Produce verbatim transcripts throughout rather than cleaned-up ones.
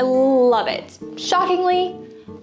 I love it. Shockingly,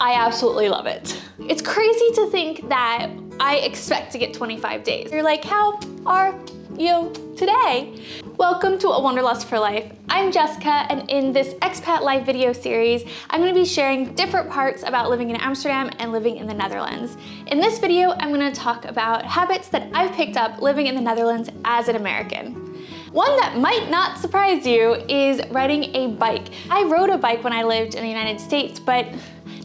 I absolutely love it. It's crazy to think that I expect to get twenty-five days. You're like, how are you today? Welcome to A Wanderlust for Life. I'm Jessica, and in this Expat Life video series, I'm gonna be sharing different parts about living in Amsterdam and living in the Netherlands. In this video, I'm gonna talk about habits that I've picked up living in the Netherlands as an American. One that might not surprise you is riding a bike. I rode a bike when I lived in the United States, but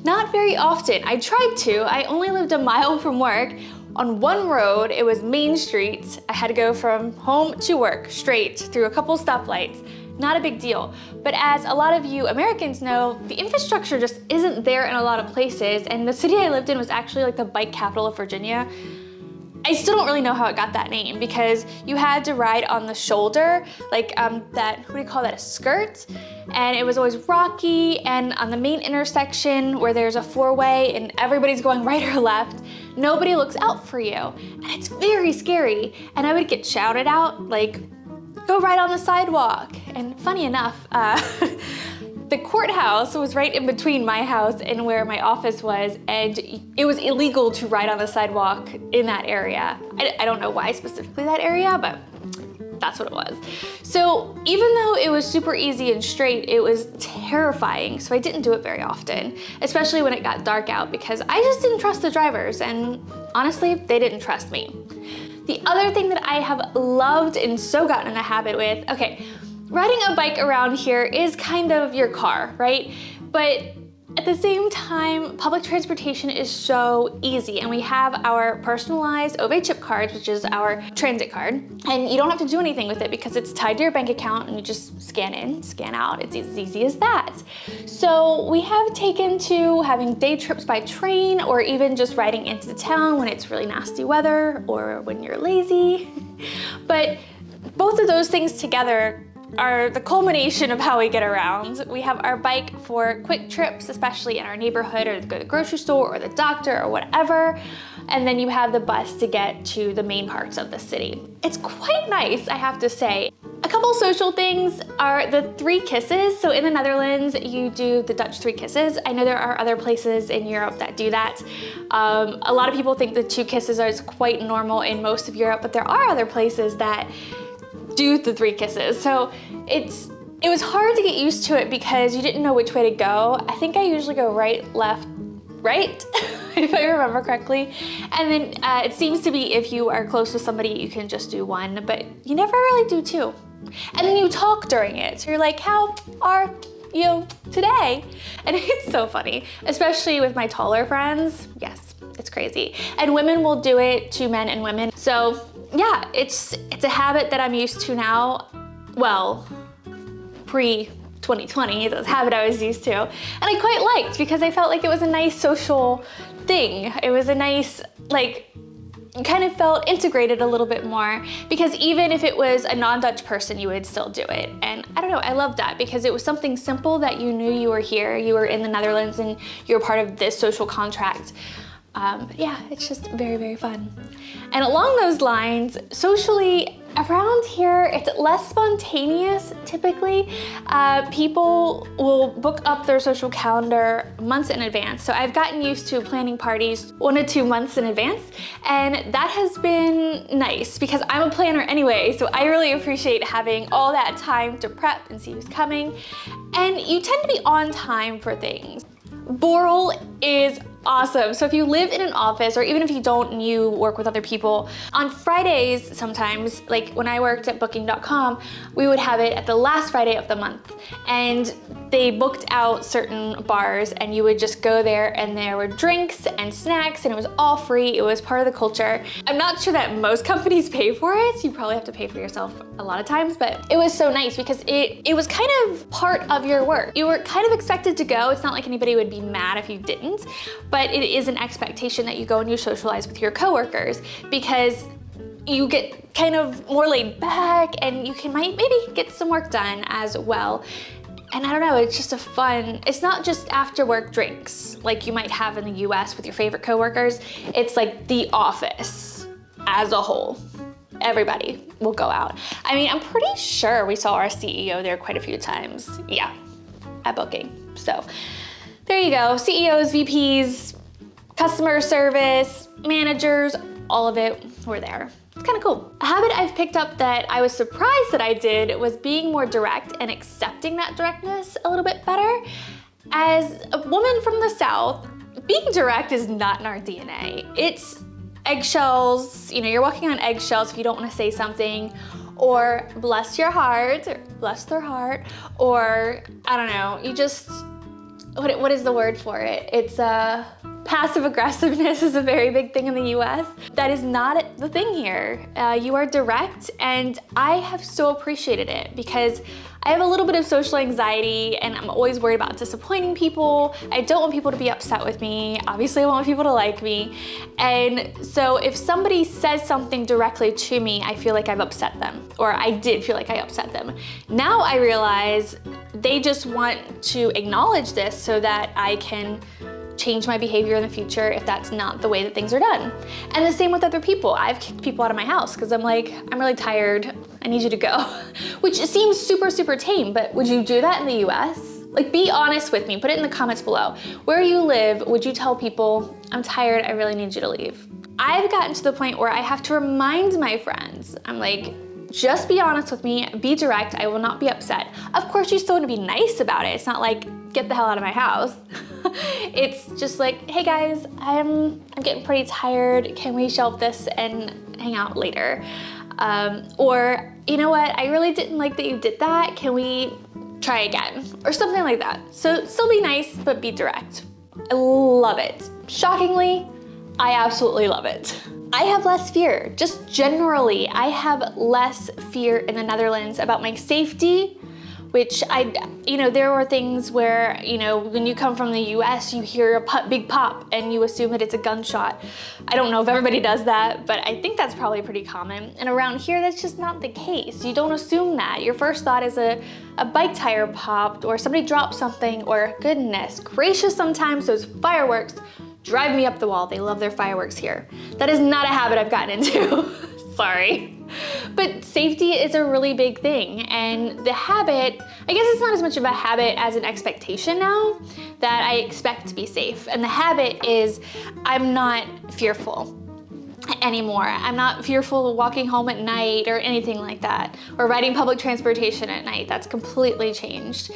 not very often. I tried to. I only lived a mile from work on one road. It was Main Street. I had to go from home to work straight through a couple stoplights. Not a big deal. But as a lot of you Americans know, the infrastructure just isn't there in a lot of places, and the city I lived in was actually like the bike capital of Virginia. I still don't really know how it got that name, because you had to ride on the shoulder, like um, that, what do you call that, a skirt? And it was always rocky, and on the main intersection where there's a four-way and everybody's going right or left, nobody looks out for you. And it's very scary. And I would get shouted out, like, go right on the sidewalk. And funny enough, uh, the courthouse was right in between my house and where my office was, and it was illegal to ride on the sidewalk in that area. I, I don't know why specifically that area, but that's what it was. So even though it was super easy and straight, it was terrifying, so I didn't do it very often, especially when it got dark out, because I just didn't trust the drivers, and honestly, they didn't trust me. The other thing that I have loved and so gotten in the habit with, okay, riding a bike around here is kind of your car, right? But at the same time, public transportation is so easy, and we have our personalized O V chip cards, which is our transit card, and you don't have to do anything with it because it's tied to your bank account and you just scan in, scan out. It's as easy as that. So we have taken to having day trips by train, or even just riding into town when it's really nasty weather or when you're lazy. But both of those things together are the culmination of how we get around. We have our bike for quick trips, especially in our neighborhood, or to go to the grocery store or the doctor or whatever. And then you have the bus to get to the main parts of the city. It's quite nice, I have to say. A couple social things are the three kisses. So in the Netherlands, you do the Dutch three kisses. I know there are other places in Europe that do that. Um, a lot of people think the two kisses are quite normal in most of Europe, but there are other places that do the three kisses. So it's it was hard to get used to it because you didn't know which way to go. I think I usually go right, left, right, if I remember correctly. And then uh, it seems to be if you are close with somebody, you can just do one, but you never really do two. And then you talk during it. So you're like, how are you today? And it's so funny, especially with my taller friends. Yes, it's crazy. And women will do it to men and women. So yeah, it's it's a habit that I'm used to now. Well, pre twenty twenty, that's a habit I was used to. And I quite liked, because I felt like it was a nice social thing. It was a nice, like, you kind of felt integrated a little bit more, because even if it was a non-Dutch person, you would still do it. And I don't know, I loved that, because it was something simple that you knew you were here, you were in the Netherlands, and you're part of this social contract. Um, but yeah, it's just very, very fun. And along those lines, socially, around here, it's less spontaneous, typically. Uh, people will book up their social calendar months in advance. So I've gotten used to planning parties one or two months in advance, and that has been nice because I'm a planner anyway, so I really appreciate having all that time to prep and see who's coming. And you tend to be on time for things. Borrel is awesome. So if you live in an office, or even if you don't and you work with other people, on Fridays sometimes, like when I worked at Booking dot com, we would have it at the last Friday of the month. And they booked out certain bars, and you would just go there, and there were drinks and snacks, and it was all free. It was part of the culture. I'm not sure that most companies pay for it. You probably have to pay for yourself a lot of times, but it was so nice because it, it was kind of part of your work. You were kind of expected to go. It's not like anybody would be mad if you didn't. But it is an expectation that you go and you socialize with your coworkers, because you get kind of more laid back and you can might maybe get some work done as well. And I don't know, it's just a fun, it's not just after work drinks like you might have in the U S with your favorite coworkers. It's like the office as a whole. Everybody will go out. I mean, I'm pretty sure we saw our C E O there quite a few times. Yeah. at Booking. So there you go, C E Os, V Ps, customer service, managers, all of it were there. It's kind of cool. A habit I've picked up that I was surprised that I did was being more direct and accepting that directness a little bit better. As a woman from the South, being direct is not in our D N A. It's eggshells, you know, you're walking on eggshells if you don't want to say something, or bless your heart, or bless their heart, or I don't know, you just, what, what is the word for it? It's a, uh, passive aggressiveness is a very big thing in the U S. That is not the thing here. Uh, you are direct, and I have so appreciated it because I have a little bit of social anxiety and I'm always worried about disappointing people. I don't want people to be upset with me. Obviously I want people to like me. And so if somebody says something directly to me, I feel like I've upset them, or I did feel like I upset them. Now I realize they just want to acknowledge this so that I can change my behavior in the future if that's not the way that things are done. And the same with other people. I've kicked people out of my house because I'm like, I'm really tired, I need you to go. Which seems super, super tame, but would you do that in the U S? Like, be honest with me, put it in the comments below. Where you live, would you tell people, I'm tired, I really need you to leave? I've gotten to the point where I have to remind my friends, I'm like, just be honest with me, be direct, I will not be upset. Of course you still want to be nice about it. It's not like, get the hell out of my house. It's just like, hey guys, I'm, I'm getting pretty tired. Can we shelve this and hang out later? Um, or, you know what, I really didn't like that you did that. Can we try again? Or something like that. So still be nice, but be direct. I love it. Shockingly, I absolutely love it. I have less fear. Just generally, I have less fear in the Netherlands about my safety, which I, you know, there were things where, you know, when you come from the U S, you hear a big pop and you assume that it's a gunshot. I don't know if everybody does that, but I think that's probably pretty common. And around here, that's just not the case. You don't assume that. Your first thought is a, a bike tire popped, or somebody dropped something, or goodness gracious, sometimes those fireworks drive me up the wall. They love their fireworks here. That is not a habit I've gotten into. Sorry. But safety is a really big thing, and the habit, I guess it's not as much of a habit as an expectation now, that I expect to be safe. And the habit is I'm not fearful anymore. I'm not fearful of walking home at night or anything like that, or riding public transportation at night. That's completely changed.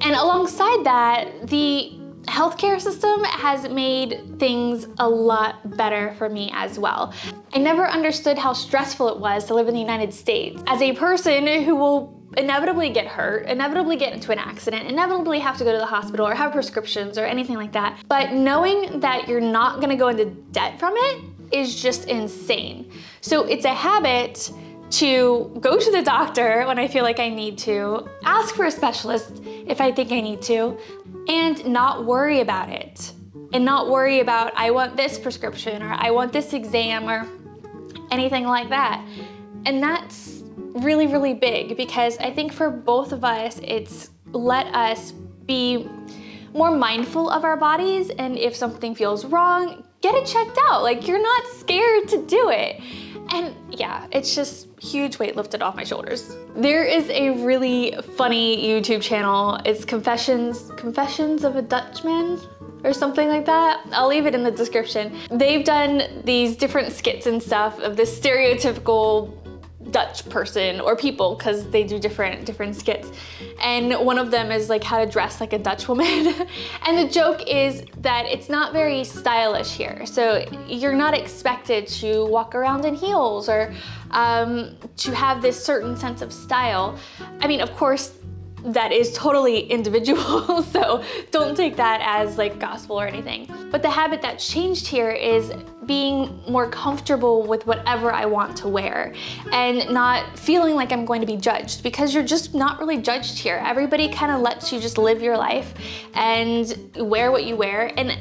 And alongside that, the healthcare system has made things a lot better for me as well. I never understood how stressful it was to live in the United States. As a person who will inevitably get hurt, inevitably get into an accident, inevitably have to go to the hospital or have prescriptions or anything like that, but knowing that you're not gonna go into debt from it is just insane. So it's a habit to go to the doctor when I feel like I need to, ask for a specialist if I think I need to, and not worry about it. And not worry about, I want this prescription, or I want this exam, or anything like that. And that's really, really big, because I think for both of us, it's let us be more mindful of our bodies, and if something feels wrong, get it checked out. Like, you're not scared to do it. And yeah, it's just huge weight lifted off my shoulders. There is a really funny YouTube channel. It's Confessions, Confessions of a Dutchman or something like that. I'll leave it in the description. They've done these different skits and stuff of this stereotypical Dutch person or people, because they do different different skits, and one of them is like how to dress like a Dutch woman and the joke is that it's not very stylish here, so you're not expected to walk around in heels or um, to have this certain sense of style. I mean, of course that is totally individual, so don't take that as like gospel or anything. But the habit that's changed here is being more comfortable with whatever I want to wear and not feeling like I'm going to be judged, because you're just not really judged here. Everybody kind of lets you just live your life and wear what you wear. And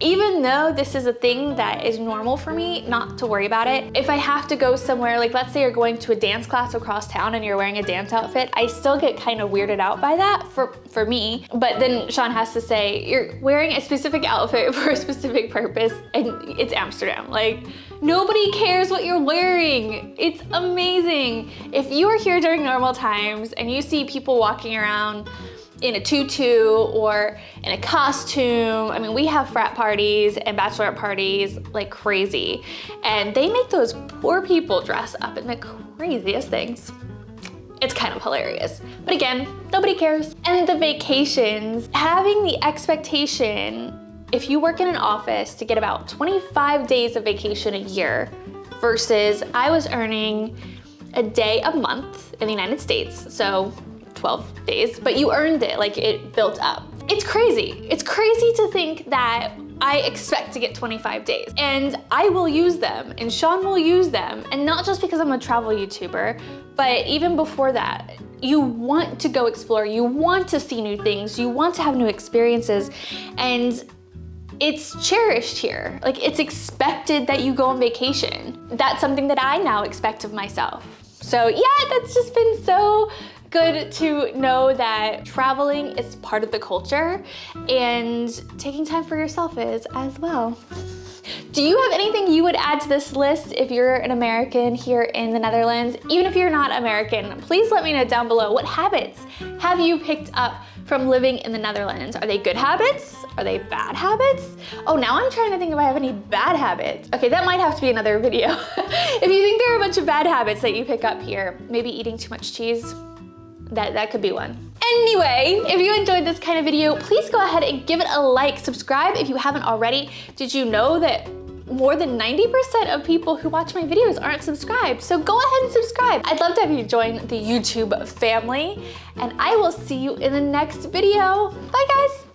even though this is a thing that is normal for me, not to worry about it. If I have to go somewhere, like let's say you're going to a dance class across town and you're wearing a dance outfit, I still get kind of weirded out by that for, for me. But then Sean has to say, you're wearing a specific outfit for a specific purpose, and it's Amsterdam. Like, nobody cares what you're wearing. It's amazing. If you are here during normal times and you see people walking around in a tutu or in a costume. I mean, we have frat parties and bachelorette parties like crazy. And they make those poor people dress up in the craziest things. It's kind of hilarious. But again, nobody cares. And the vacations, having the expectation, if you work in an office, to get about twenty-five days of vacation a year versus I was earning a day a month in the United States. So twelve days, but you earned it, like it built up. It's crazy. It's crazy to think that I expect to get twenty-five days and I will use them and Sean will use them. And not just because I'm a travel YouTuber, but even before that, you want to go explore, you want to see new things, you want to have new experiences, and it's cherished here. Like, it's expected that you go on vacation. That's something that I now expect of myself. So yeah, that's just been so good to know that traveling is part of the culture and taking time for yourself is as well. Do you have anything you would add to this list if you're an American here in the Netherlands? Even if you're not American, please let me know down below, what habits have you picked up from living in the Netherlands? Are they good habits? Are they bad habits? Oh, now I'm trying to think if I have any bad habits. Okay, that might have to be another video. If you think there are a bunch of bad habits that you pick up here, maybe eating too much cheese, That, that could be one. Anyway, if you enjoyed this kind of video, please go ahead and give it a like. Subscribe if you haven't already. Did you know that more than ninety percent of people who watch my videos aren't subscribed? So go ahead and subscribe. I'd love to have you join the YouTube family, and I will see you in the next video. Bye, guys.